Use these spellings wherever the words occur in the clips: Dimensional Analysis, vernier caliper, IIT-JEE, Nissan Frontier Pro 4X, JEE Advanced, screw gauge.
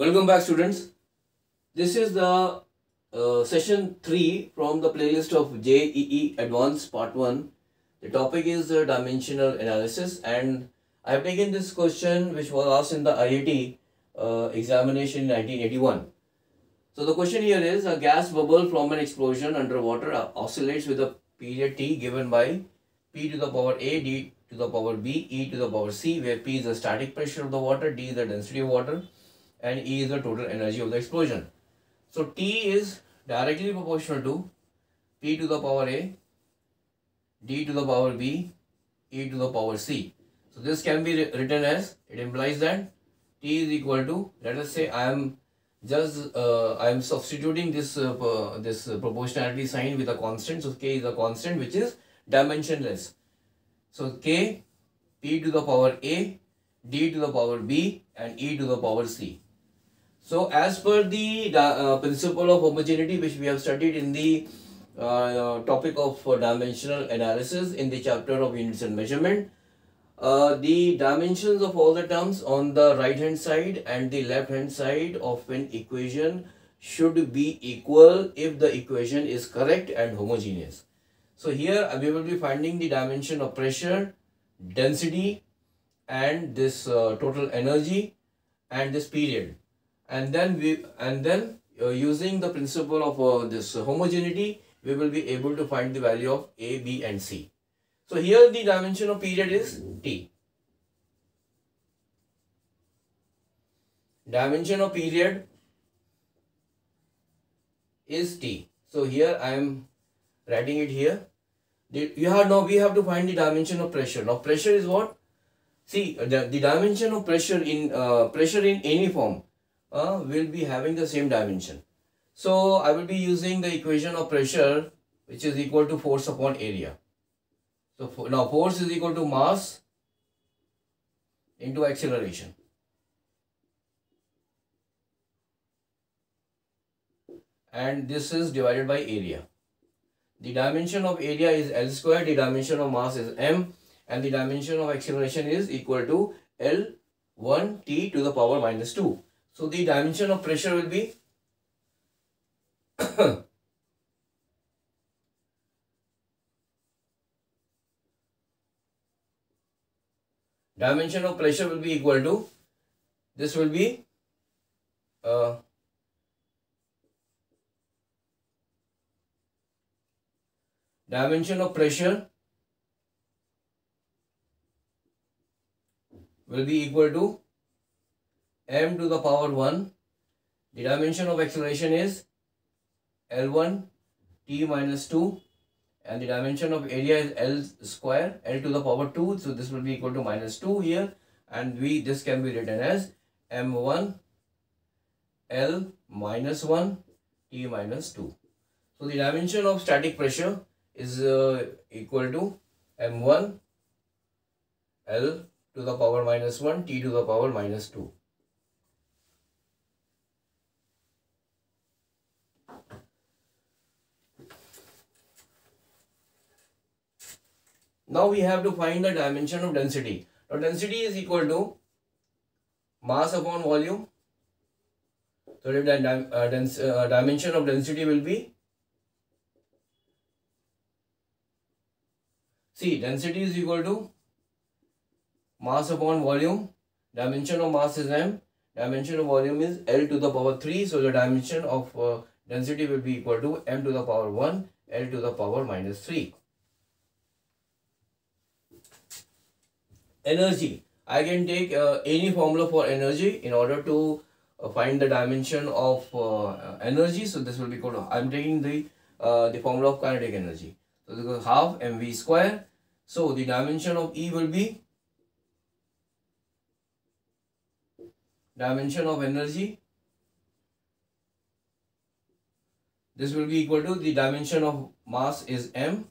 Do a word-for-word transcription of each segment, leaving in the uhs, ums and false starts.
Welcome back, students. This is the uh, session three from the playlist of J E E Advanced part one. The topic is uh, dimensional analysis, and I have taken this question which was asked in the I I T uh, examination in nineteen eighty-one. So the question here is, a gas bubble from an explosion underwater oscillates with a period T given by P to the power A, D to the power B, E to the power C, where P is the static pressure of the water, D is the density of water, and E is the total energy of the explosion. So T is directly proportional to P to the power A, D to the power B, E to the power C. So this can be written as, it implies that T is equal to, let us say I am just, uh, I am substituting this, uh, this proportionality sign with a constant. So K is a constant which is dimensionless. So K, P to the power A, D to the power B, and E to the power C. So as per the uh, principle of homogeneity, which we have studied in the uh, topic of uh, dimensional analysis in the chapter of units and measurement, uh, the dimensions of all the terms on the right hand side and the left hand side of an equation should be equal if the equation is correct and homogeneous. So here we will be finding the dimension of pressure, density, and this uh, total energy, and this period, and then we and then uh, using the principle of uh, this homogeneity, we will be able to find the value of A, B, and C. So here the dimension of period is T. Dimension of period is T. So here I am writing it here. The, you have now we have to find the dimension of pressure. Now pressure is what? See, the, the dimension of pressure in uh, pressure in any form uh, will be having the same dimension. So I will be using the equation of pressure, which is equal to force upon area. So for, now force is equal to mass into acceleration. And this is divided by area. The dimension of area is L squared, the dimension of mass is M, and the dimension of acceleration is equal to L one T to the power minus two. So the dimension of pressure will be dimension of pressure will be equal to, this will be uh, dimension of pressure will be equal to m to the power one. The dimension of acceleration is L one T minus two, and the dimension of area is L square, L to the power two. So this will be equal to minus two here, and we this can be written as M one L minus one T minus two. So the dimension of static pressure is uh, equal to M one L to the power minus one T to the power minus two. Now we have to find the dimension of density. Now density is equal to mass upon volume. So the uh, dense, uh, dimension of density will be, see, density is equal to mass upon volume, dimension of mass is M, dimension of volume is L to the power three. So the dimension of uh, density will be equal to M to the power one, L to the power minus three. Energy. I can take uh, any formula for energy in order to uh, find the dimension of uh, energy. So this will be equal to, I am taking the, uh, the formula of kinetic energy. So this is half mv square. So the dimension of E will be, dimension of energy, this will be equal to, the dimension of mass is M,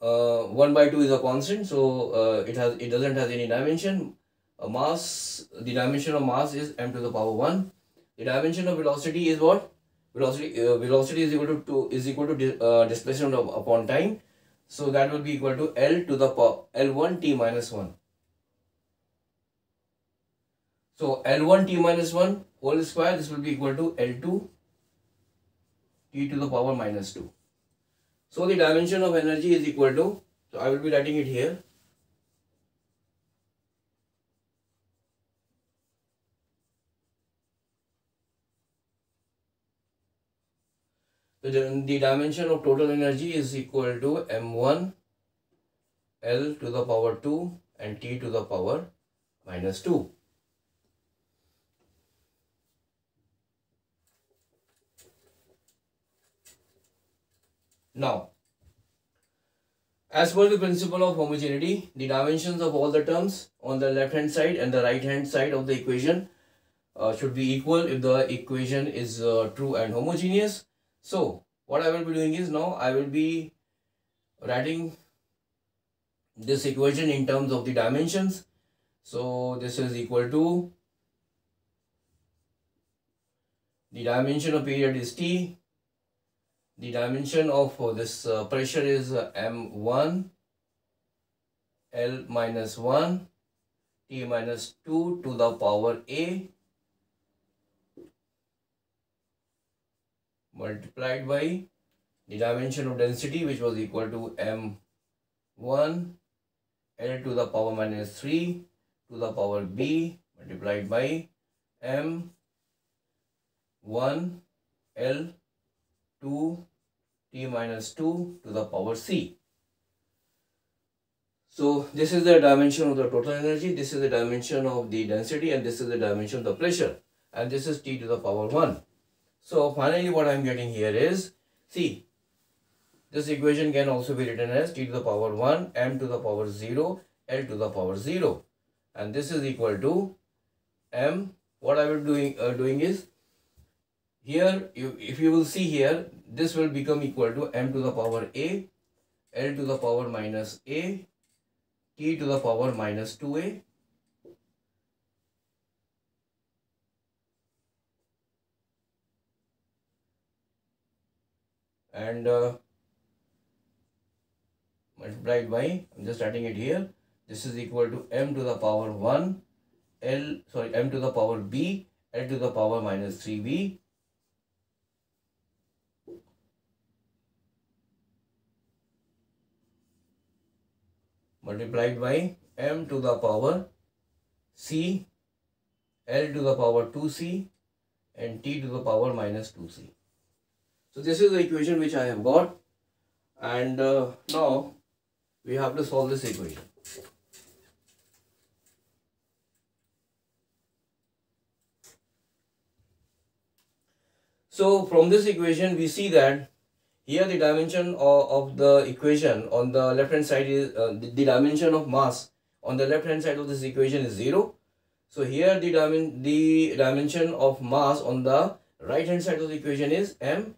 uh, one by two is a constant, so uh, it has it doesn't have any dimension. Uh, mass, the dimension of mass is M to the power one. The dimension of velocity is what? Velocity uh, velocity is equal to, to is equal to di uh, displacement of, upon time. So that will be equal to L to the power L one T minus one. So L one t minus one whole square, this will be equal to L two t to the power minus two. So the dimension of energy is equal to, so I will be writing it here. The, the dimension of total energy is equal to m one L to the power two and t to the power minus two. Now, as per the principle of homogeneity, the dimensions of all the terms on the left hand side and the right hand side of the equation uh, should be equal if the equation is uh, true and homogeneous. So what I will be doing is, now I will be writing this equation in terms of the dimensions. So this is equal to, the dimension of period is t, the dimension of this uh, pressure is uh, m one L minus one t minus two to the power a multiplied by the dimension of density, which was equal to m one L to the power minus three to the power b multiplied by m one L two t minus two to the power c. So this is the dimension of the total energy, this is the dimension of the density, and this is the dimension of the pressure, and this is t to the power one. So finally what I am getting here is, see, this equation can also be written as t to the power one, m to the power zero, L to the power zero, and this is equal to m. What I will doing uh, doing is, here you, if you will see here, this will become equal to m to the power a, L to the power minus a, t to the power minus two a, and uh, multiplied by, I'm just writing it here, this is equal to m to the power one, L, sorry, m to the power b, L to the power minus three b, multiplied by m to the power c, L to the power two c, and t to the power minus two c. So this is the equation which I have got, and uh, now we have to solve this equation. So from this equation we see that here the dimension of, of the equation on the left hand side is, uh, the, the dimension of mass on the left hand side of this equation is zero. So here the, dimen the dimension of mass on the right hand side of the equation is m.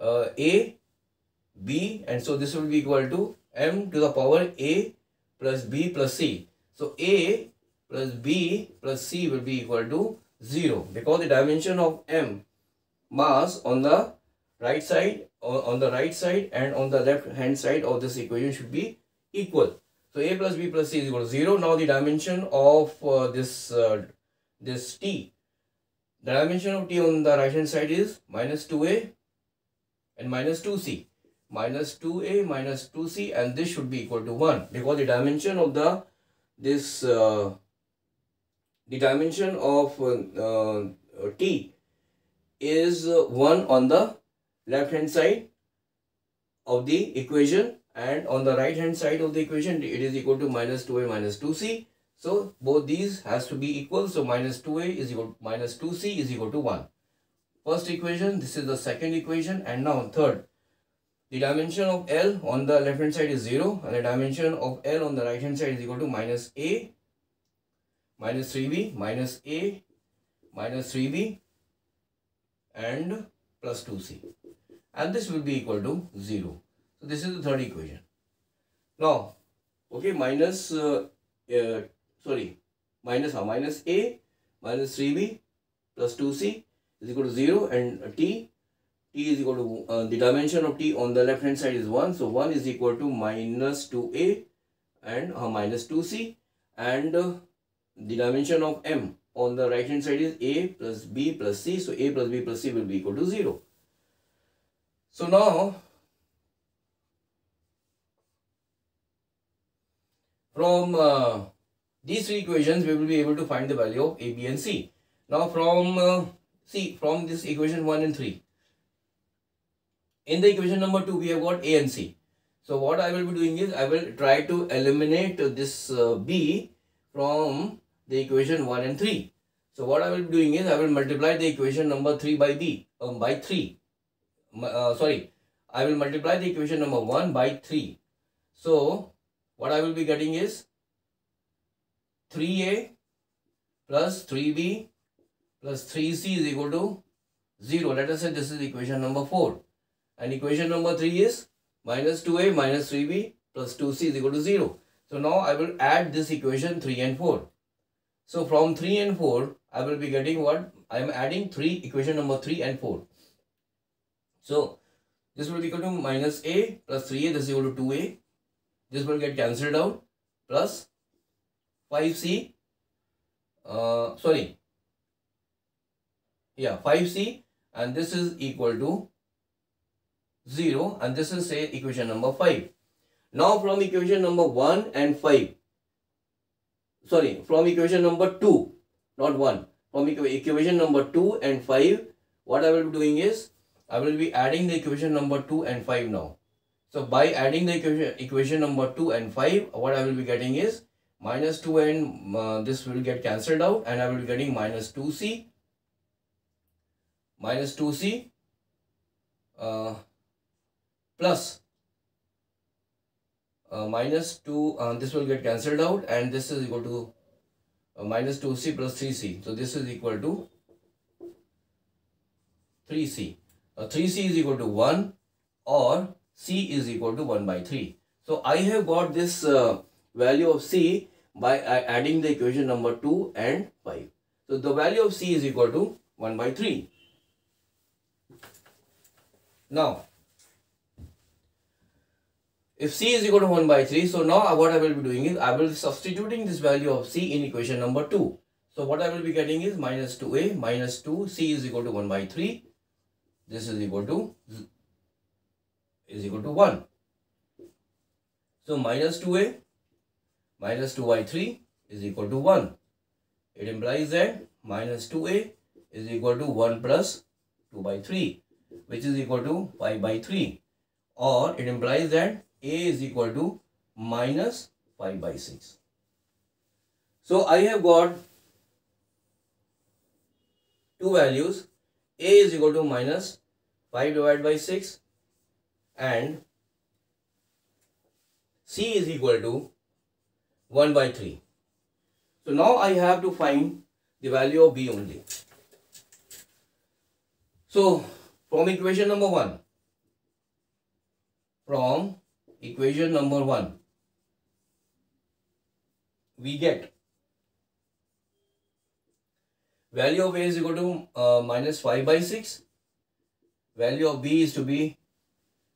Uh, a, b, and so this will be equal to m to the power a plus b plus c. So a plus b plus c will be equal to zero, because the dimension of m mass on the right side on the right side and on the left hand side of this equation should be equal. So a plus b plus c is equal to zero. Now the dimension of uh, this uh, this t, the dimension of t on the right hand side is minus two a and minus two c, minus two a minus two c, and this should be equal to one, because the dimension of the this uh, the dimension of uh, uh, t is uh, one on the left hand side of the equation, and on the right hand side of the equation it is equal to minus two a minus two c. So both these has to be equal. So minus two a is equal to minus two c is equal to one. First equation, this is the second equation, and now third. The dimension of L on the left hand side is zero, and the dimension of L on the right hand side is equal to minus a, minus three b, minus a, minus three b, and plus two c, and this will be equal to zero. So this is the third equation. Now, okay, minus uh, uh, sorry, minus uh, minus a, minus three b, plus two c. Is equal to zero, and t t is equal to uh, the dimension of t on the left hand side is one, so one is equal to minus two a and uh, minus two c, and uh, the dimension of m on the right hand side is A plus B plus C. So A plus B plus C will be equal to zero. So now from uh, these three equations we will be able to find the value of A, B and C. Now from uh, see from this equation one and three, in the equation number two we have got A and C. So what I will be doing is I will try to eliminate this uh, B from the equation one and three. So what I will be doing is I will multiply the equation number three by B um, by three. Uh, sorry, I will multiply the equation number one by three. So what I will be getting is three A plus three B plus three C is equal to zero. Let us say this is equation number four. And equation number three is minus two A minus three B plus two C is equal to zero. So now I will add this equation three and four. So from three and four, I will be getting what? I am adding three equation number three and four. So this will be equal to minus A plus three A, this is equal to two A. This will get cancelled out, plus five C, uh, sorry, yeah, five C, and this is equal to zero, and this is say equation number five. Now from equation number one and five, sorry, from equation number two, not one, from equation number two and five, what I will be doing is, I will be adding the equation number two and five now. So by adding the equation, equation number two and five, what I will be getting is minus two and uh, this will get cancelled out, and I will be getting minus two C, minus two C uh, plus uh, minus two, uh, this will get cancelled out, and this is equal to uh, minus two C plus three C. So this is equal to three C. Uh, three C is equal to one, or C is equal to one by three. So I have got this uh, value of C by uh, adding the equation number two and five. So the value of C is equal to one by three. Now, if C is equal to one by three, so now what I will be doing is I will be substituting this value of C in equation number two. So what I will be getting is minus two A minus two, C is equal to one by three. This is equal to is equal to one. So minus two A minus two by three is equal to one. It implies that minus two A is equal to one plus two by three, which is equal to five by three. Or it implies that A is equal to minus five by six. So I have got two values. A is equal to minus five divided by six, and C is equal to one by three. So now I have to find the value of B only. So from equation number one, from equation number one, we get value of A is equal to uh, minus five by six. Value of B is to be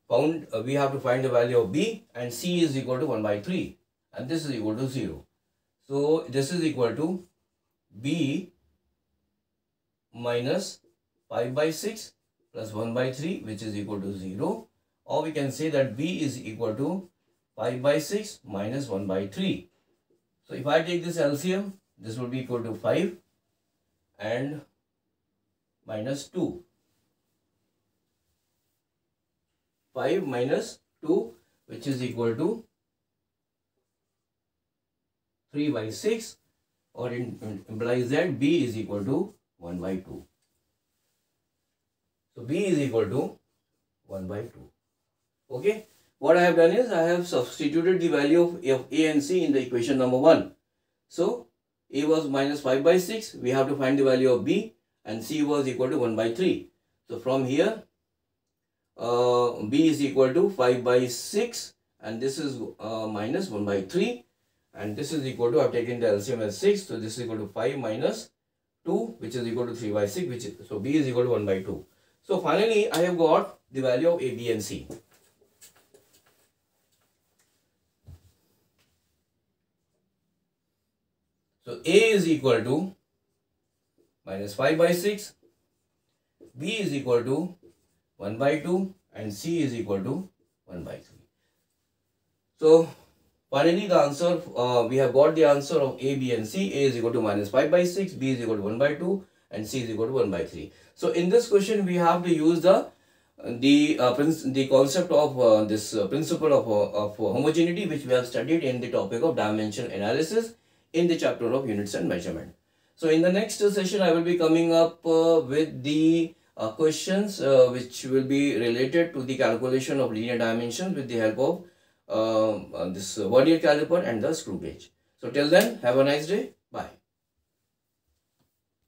found. Uh, we have to find the value of B, and C is equal to one by three, and this is equal to zero. So this is equal to B minus five by six plus one by three, which is equal to zero. Or we can say that B is equal to five by six minus one by three. So if I take this L C M, this will be equal to five and minus two. five minus two, which is equal to three by six, or it implies that B is equal to one by two. So B is equal to one by two. Okay, what I have done is I have substituted the value of A, of A and C in the equation number one. So A was minus five by six, we have to find the value of B, and C was equal to one by three. So from here, uh, B is equal to five by six, and this is uh, minus one by three, and this is equal to, I have taken the L C M as six, so this is equal to five minus two, which is equal to three by six, which is, so B is equal to one by two. So finally, I have got the value of A, B and C. So A is equal to minus five by six, B is equal to one by two, and C is equal to one by three. So finally the answer, uh, we have got the answer of A, B and C. A is equal to minus five by six, B is equal to one by two, and C is equal to one by three. So in this question we have to use the the uh, the concept of uh, this uh, principle of, uh, of uh, homogeneity, which we have studied in the topic of dimension analysis in the chapter of units and measurement. So in the next session I will be coming up uh, with the uh, questions uh, which will be related to the calculation of linear dimensions with the help of uh, uh, this vernier caliper and the screw gauge. So till then, have a nice day.